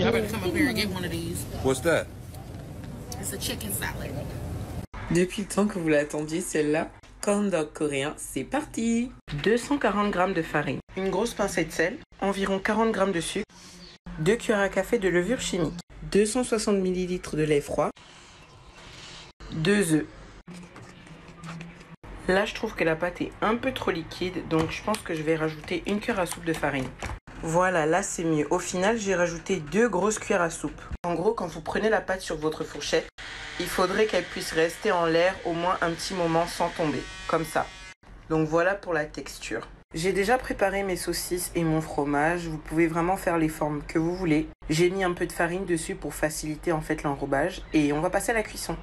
You better come up here and get one of these. What's that? It's a chicken salad. Depuis le temps que vous l'attendiez, celle-là, corn dog coréen, c'est parti. 240 g de farine, une grosse pincée de sel, environ 40 g de sucre, 2 cuillères à café de levure chimique, 260 ml de lait froid, 2 œufs. Là, je trouve que la pâte est un peu trop liquide, donc je pense que je vais rajouter une cuillère à soupe de farine. Voilà, là c'est mieux. Au final, j'ai rajouté 2 grosses cuillères à soupe. En gros, quand vous prenez la pâte sur votre fourchette, il faudrait qu'elle puisse rester en l'air au moins un petit moment sans tomber, comme ça. Donc voilà pour la texture. J'ai déjà préparé mes saucisses et mon fromage, vous pouvez vraiment faire les formes que vous voulez. J'ai mis un peu de farine dessus pour faciliter en fait l'enrobage et on va passer à la cuisson.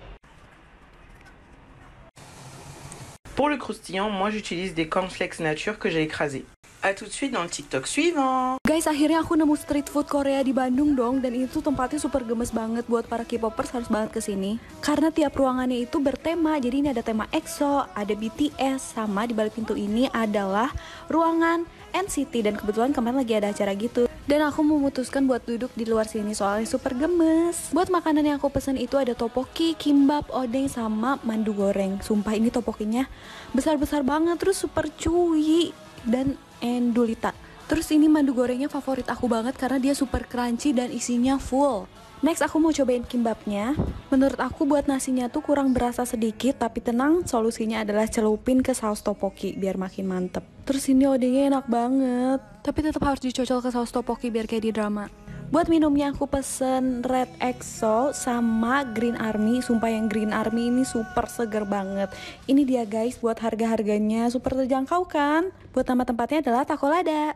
Pour le croustillant, moi j'utilise des cornflakes nature que j'ai écrasés. A tout de suite dans le TikTok suivant. Guys, akhirnya aku nemu street food Korea di Bandung dong, dan itu tempatnya super gemes banget buat para K-popers, harus banget kesini. Karena tiap ruangannya itu bertema, jadi ini ada tema EXO, ada BTS, sama di balik pintu ini adalah ruangan NCT, dan kebetulan kemarin lagi ada acara gitu. Dan aku memutuskan buat duduk di luar sini soalnya super gemes. Buat makanan yang aku pesen itu ada tteokbokki, kimbap, odeng, sama mandu goreng. Sumpah ini tteokbokkinya besar-besar banget, terus super chewy dan endulita. Terus ini mandu gorengnya favorit aku banget karena dia super crunchy dan isinya full. Next aku mau cobain kimbapnya. Menurut aku buat nasinya tuh kurang berasa sedikit, tapi tenang, solusinya adalah celupin ke saus tteokbokki biar makin mantep. Terus ini odengnya enak banget, tapi tetap harus dicocol ke saus tteokbokki biar kayak di drama. Buat minumnya aku pesen Red EXO sama Green Army. Sumpah yang Green Army ini super seger banget. Ini dia guys, buat harga-harganya super terjangkau kan. Buat nama tempatnya adalah Takolada.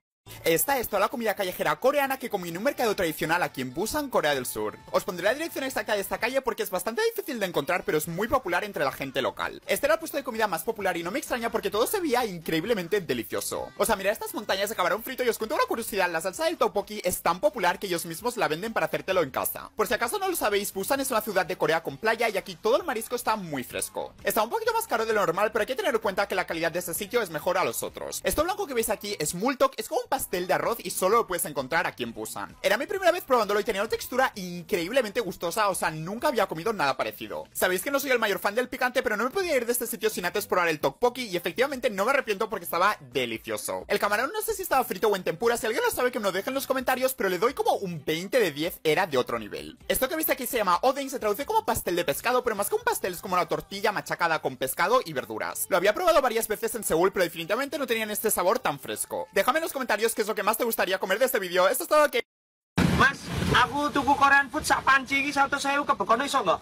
Esta es toda la comida callejera coreana que comí en un mercado tradicional aquí en Busan, Corea del Sur. Os pondré la dirección exacta de esta calle porque es bastante difícil de encontrar, pero es muy popular entre la gente local. Este era el puesto de comida más popular y no me extraña porque todo se veía increíblemente delicioso. O sea, mirad estas montañas de camarón frito y os cuento una curiosidad, la salsa del tteokbokki es tan popular que ellos mismos la venden para hacértelo en casa. Por si acaso no lo sabéis, Busan es una ciudad de Corea con playa y aquí todo el marisco está muy fresco. Está un poquito más caro de lo normal, pero hay que tener en cuenta que la calidad de este sitio es mejor a los otros. Esto blanco que veis aquí es multok, es como un pastel de arroz y solo lo puedes encontrar aquí en Busan. Era mi primera vez probándolo y tenía una textura increíblemente gustosa, o sea, nunca había comido nada parecido. Sabéis que no soy el mayor fan del picante, pero no me podía ir de este sitio sin antes probar el tteokbokki y efectivamente no me arrepiento porque estaba delicioso. El camarón no sé si estaba frito o en tempura, si alguien lo sabe que me lo deje en los comentarios, pero le doy como un 20 de 10, era de otro nivel. Esto que veis aquí se llama odeng, se traduce como pastel de pescado, pero más que un pastel es como una tortilla machacada con pescado y verduras. Lo había probado varias veces en Seúl, pero definitivamente no tenían este sabor tan fresco. Déjame en los comentarios qué es lo que más te gustaría comer de este vídeo. Esto es todo que... Mas, aku tuku Korean food sak panci iki 100.000 kebekono iso enggak?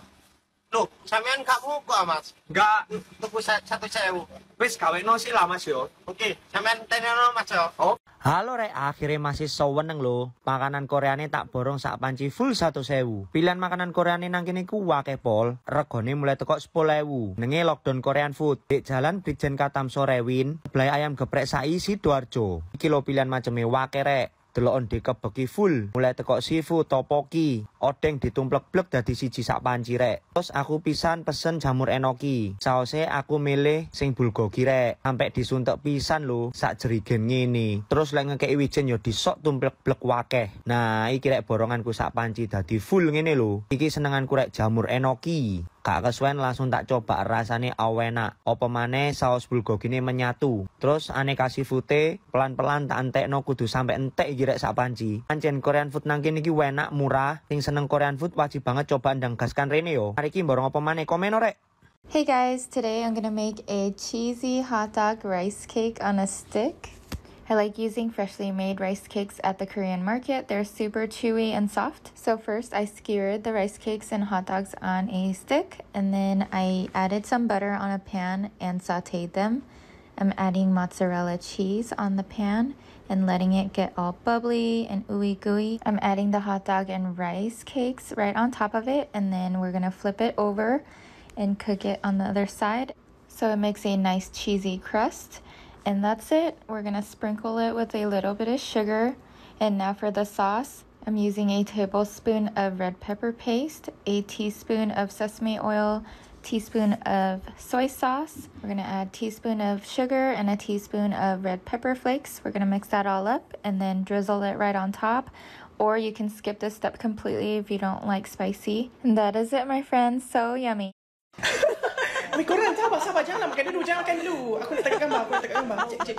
Loh, sampean gak muku ah, Mas? Enggak, tuku 100.000. Wis gawekno sih lah, Mas yo. Oke, sampean teneno Mas yo. Oh. Halo rek, akhirnya masih soweneng lho. Makanan Koreane tak borong sak panci full 100.000. Pilihan makanan Koreane nang kene ku akeh pol. Regane mulai teko 10.000. Nenge lockdown Korean food. Di Jalan Brigjen Katamso Rewin, belai ayam geprek sak isi Sidoarjo. Iki lho pilihan maceme akeh rek. Deloken dikebeki full, mulai tekok seafood, tteokbokki, odeng ditumplek-blek dadi siji sak panci rek. Terus aku pisan pesen jamur enoki. Saose aku milih sing bulgogi rek. Sampai disuntek pisan lho, sak jerigen ngene. Terus lek ngekeki wijen yo disok tumplek-blek wakeh. Nah, iki rek boronganku sak panci dadi full ngene lho. Iki senenganku rek jamur enoki. Gak kesuwen langsung tak coba, rasane enak. Apa maneh saus bulgogine menyatu. Terus aneka seafood-e pelan-pelan tak entekno kudu sampe entek iki rek sak panci. Pancen Korean food nang kene iki enak, murah. Sing seneng Korean food wajib banget coba ndang gaskan rene yo. Mari iki mborong apa maneh komen rek. Hey guys, today I'm gonna make a cheesy hot dog rice cake on a stick. I like using freshly made rice cakes at the Korean market. They're super chewy and soft. So first I skewered the rice cakes and hot dogs on a stick, and then I added some butter on a pan and sauteed them. I'm adding mozzarella cheese on the pan and letting it get all bubbly and ooey gooey. I'm adding the hot dog and rice cakes right on top of it, and then we're gonna flip it over and cook it on the other side. So it makes a nice cheesy crust. And that's it. We're gonna sprinkle it with a little bit of sugar. And now for the sauce, I'm using a tablespoon of red pepper paste, a teaspoon of sesame oil, teaspoon of soy sauce. We're gonna add a teaspoon of sugar and a teaspoon of red pepper flakes. We're gonna mix that all up and then drizzle it right on top. or you can skip this step completely if you don't like spicy. And that is it, my friends. So yummy. Tapi korang sabar-sabar, janganlah makan dulu, jangan makan dulu. Aku nak tengok gambar, Cek.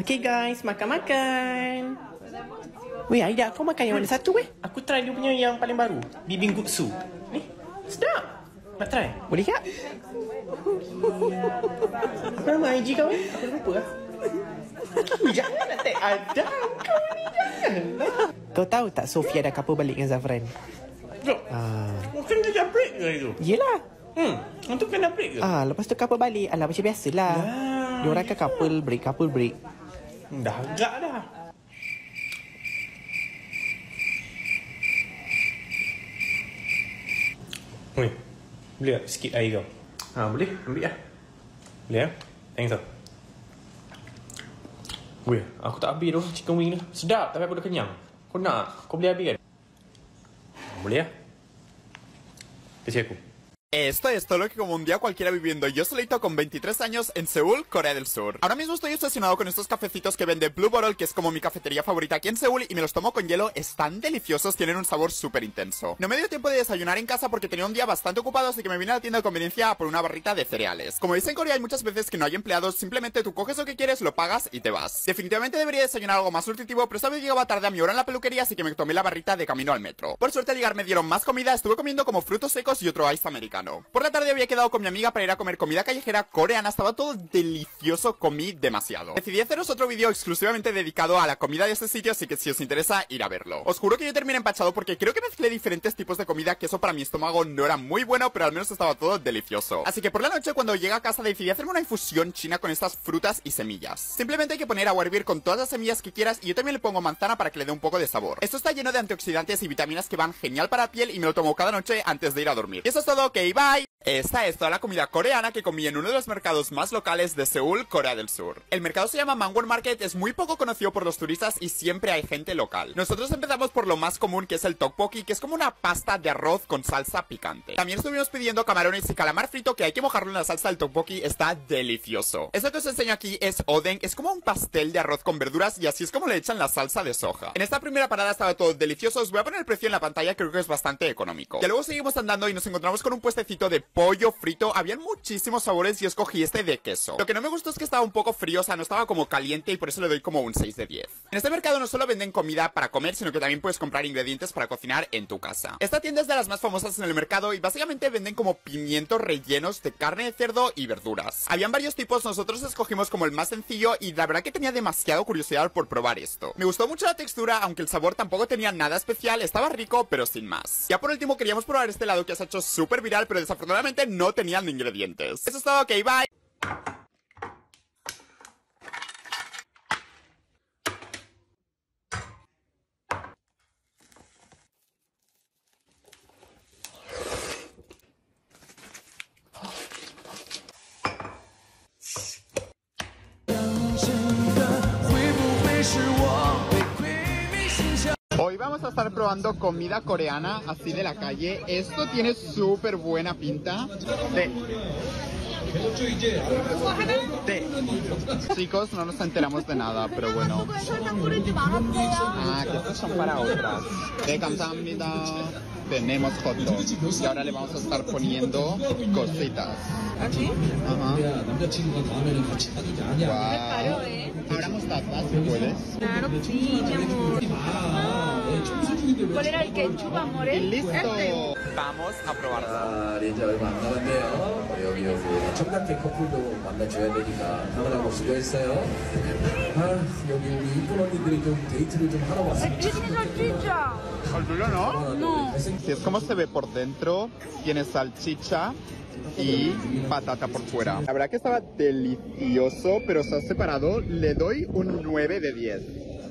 Okay guys, makan-makan. Weh, Aida, kau makan yang mana satu weh? Aku try dia punya yang paling baru, bibimbap. Ni, sedap. Nak try? Boleh tak? Apa nama IG kau weh? Aku lupa lah. Jangan nak tag Aida, kau ni janganlah. Kau tahu tak Sofia dah couple balik dengan Zafran? Bro, mungkin dia dah break ke itu? Yelah. Itu kena break ke? Ah, lepas tu couple balik. Alah, macam biasalah. Diorang kan couple break. Dah agak dah. Weh, boleh tak sikit air kau? Ha, boleh, ambil lah. Boleh lah. Thanks tau. Weh, aku tak habis tu chicken wing ni. Sedap, tapi aku dah kenyang. Kau nak? Kau boleh habis kan? Boleh lah. Kasih aku. Esto es Tteokbokki como un día cualquiera viviendo. Yo soy Leito con 23 años en Seúl, Corea del Sur. Ahora mismo estoy obsesionado con estos cafecitos que vende Blue Bottle, que es como mi cafetería favorita aquí en Seúl, y me los tomo con hielo. Están deliciosos, tienen un sabor súper intenso. No me dio tiempo de desayunar en casa porque tenía un día bastante ocupado, así que me vine a la tienda de conveniencia a por una barrita de cereales. Como dice en Corea, hay muchas veces que no hay empleados, simplemente tú coges lo que quieres, lo pagas y te vas. Definitivamente debería desayunar algo más nutritivo, pero esta vez llegaba tarde a mi hora en la peluquería, así que me tomé la barrita de camino al metro. Por suerte al llegar me dieron más comida, estuve comiendo como frutos secos y otro ice americano. Por la tarde había quedado con mi amiga para ir a comer comida callejera coreana, estaba todo delicioso, comí demasiado. Decidí haceros otro vídeo exclusivamente dedicado a la comida de este sitio, así que si os interesa ir a verlo. Os juro que yo terminé empachado porque creo que mezclé diferentes tipos de comida, que eso para mi estómago no era muy bueno, pero al menos estaba todo delicioso. Así que por la noche cuando llegué a casa decidí hacerme una infusión china con estas frutas y semillas. Simplemente hay que poner agua a hervir con todas las semillas que quieras, y yo también le pongo manzana para que le dé un poco de sabor. Esto está lleno de antioxidantes y vitaminas que van genial para la piel, y me lo tomo cada noche antes de ir a dormir. Y eso es todo, ok. Bye. Esta es toda la comida coreana que comí en uno de los mercados más locales de Seúl, Corea del Sur. El mercado se llama Mangwon Market, es muy poco conocido por los turistas y siempre hay gente local. Nosotros empezamos por lo más común, que es el tteokbokki, que es como una pasta de arroz con salsa picante. También estuvimos pidiendo camarones y calamar frito, que hay que mojarlo en la salsa del tteokbokki, está delicioso. Esto que os enseño aquí es oden, es como un pastel de arroz con verduras, y así es como le echan la salsa de soja. En esta primera parada estaba todo delicioso, os voy a poner el precio en la pantalla, creo que es bastante económico. Ya luego seguimos andando y nos encontramos con un puestecito de pollo frito, habían muchísimos sabores y escogí este de queso. Lo que no me gustó es que estaba un poco frío, o sea, no estaba como caliente, y por eso le doy como un 6 de 10. En este mercado no solo venden comida para comer, sino que también puedes comprar ingredientes para cocinar en tu casa. Esta tienda es de las más famosas en el mercado y básicamente venden como pimientos rellenos de carne de cerdo y verduras. Habían varios tipos, nosotros escogimos como el más sencillo y la verdad que tenía demasiada curiosidad por probar esto. Me gustó mucho la textura, aunque el sabor tampoco tenía nada especial, estaba rico pero sin más. Ya por último queríamos probar este helado que se ha hecho súper viral, pero desafortunadamente no tenían ingredientes. Eso es todo, ok, bye. Hoy vamos a estar probando comida coreana así de la calle. Esto tiene súper buena pinta. Chicos, no nos enteramos de nada, pero bueno. Ah, que estos son para otras. Tenemos hot dogs. Y ahora le vamos a estar poniendo cositas. ¿Aquí? Ajá. Wow. Ahora mostaza, si puedes. Claro, sí, mi amor. ¿Cuál era el ketchup, amor? ¡Listo! Vamos a probarlo. No. Si es como se ve por dentro, tiene salchicha y patata por fuera. La verdad que estaba delicioso, pero está separado. Le doy un 9 de 10.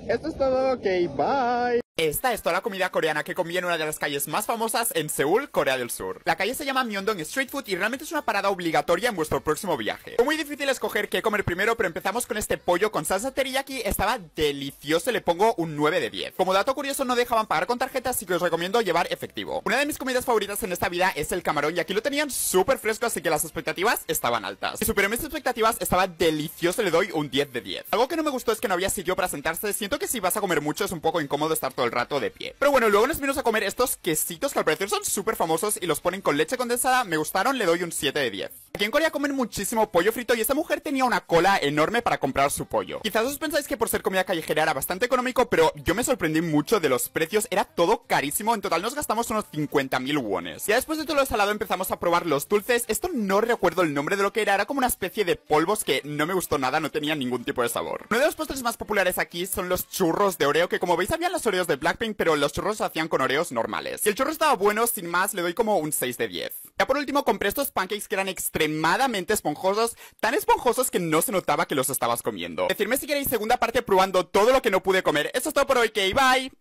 Esto es todo, ok, bye. Esta es toda la comida coreana que comí en una de las calles más famosas en Seúl, Corea del Sur. La calle se llama Myeongdong Street Food y realmente es una parada obligatoria en vuestro próximo viaje. Fue muy difícil escoger qué comer primero, pero empezamos con este pollo con salsa teriyaki. Estaba delicioso, le pongo un 9 de 10. Como dato curioso, no dejaban pagar con tarjetas, así que os recomiendo llevar efectivo. Una de mis comidas favoritas en esta vida es el camarón y aquí lo tenían súper fresco, así que las expectativas estaban altas. Si superé mis expectativas, estaba delicioso, le doy un 10 de 10. Algo que no me gustó es que no había sitio para sentarse. Siento que si vas a comer mucho es un poco incómodo estar todo el rato de pie. Pero bueno, luego nos vinimos a comer estos quesitos que al parecer son súper famosos y los ponen con leche condensada. Me gustaron, le doy un 7 de 10. Aquí en Corea comen muchísimo pollo frito y esta mujer tenía una cola enorme para comprar su pollo. Quizás os pensáis que por ser comida callejera era bastante económico, pero yo me sorprendí mucho de los precios. Era todo carísimo, en total nos gastamos unos 50.000 wones. Ya después de todo lo salado empezamos a probar los dulces. Esto no recuerdo el nombre de lo que era, era como una especie de polvos que no me gustó nada, no tenía ningún tipo de sabor. Uno de los postres más populares aquí son los churros de Oreo, que como veis habían las Oreos de Blackpink, pero los churros se hacían con Oreos normales. Y el churro estaba bueno, sin más, le doy como un 6 de 10. Ya por último compré estos pancakes que eran extremadamente esponjosos, tan esponjosos que no se notaba que los estabas comiendo. Decidme si queréis segunda parte probando todo lo que no pude comer. Eso es todo por hoy, que bye.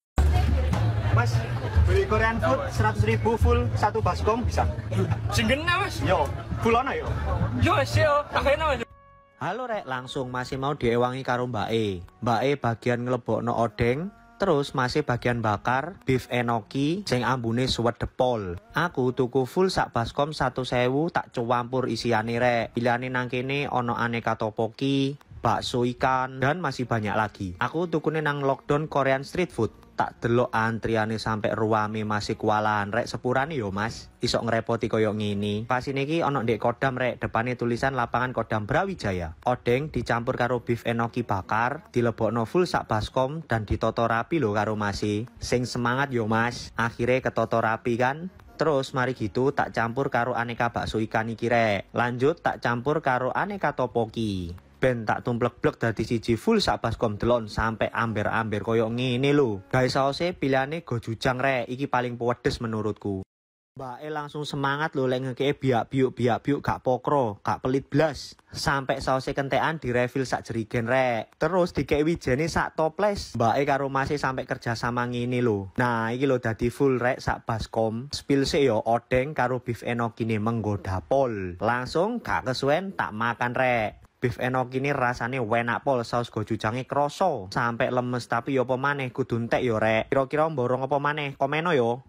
Mas, Korean food 100.000 full, 1 baskom bisa. Singgena mas? Yo, fulana yo. Yo seo, akhirnya. Halo rek, langsung masih mau diewangi karo Mbak E. Mbak E bagian nglebokno odeng. Terus masih bagian bakar beef enoki sing ambune suwet depol. Aku tuku full sak baskom 1.000 tak campur isiane rek. Pilihane nang kene ana aneka tteokbokki, bakso ikan dan masih banyak lagi. Aku tukune nang lockdown Korean street food. Tak delok antriane sampe ruame masih kualan rek sepurane yo Mas. Isok ngrepoti koyo ngene. Pasine iki ana ndek Kodam rek, depane tulisan lapangan Kodam Brawijaya. Odeng dicampur karo beef enoki bakar, dilebokno full sak baskom dan ditoto rapi lho karo Masi. Sing semangat yo Mas. Akhire ketoto rapi kan. Terus mari gitu tak campur karo aneka bakso ikan iki rek. Lanjut tak campur karo aneka tteokbokki. Ben tak tumplek-plek dadi siji full sak baskom delon sampe amber-amber koyo ngene lho. Gawe saose pilihane gochujang rek, iki paling pedes menurutku. Mbak E langsung semangat lho lek ngekeke biak-biuk gak pokro, gak pelit blas. Sampe saose kentekan direfill sak jerigen rek. Terus dikek wijene sak toples. Mbak E karo Mas E sampe kerja sama ngene lho. Nah, iki lho dadi full rek sak baskom. Spill se yo odeng karo beef enokine menggoda pol. Langsung gak kesuwen tak makan rek. Beef enoki ini rasanya enak pol, saus gochujangnya kroso. Sampai lemes tapi yo apa maneh kudu entek yo rek. Kira-kira mborong apa maneh? Komeno yo.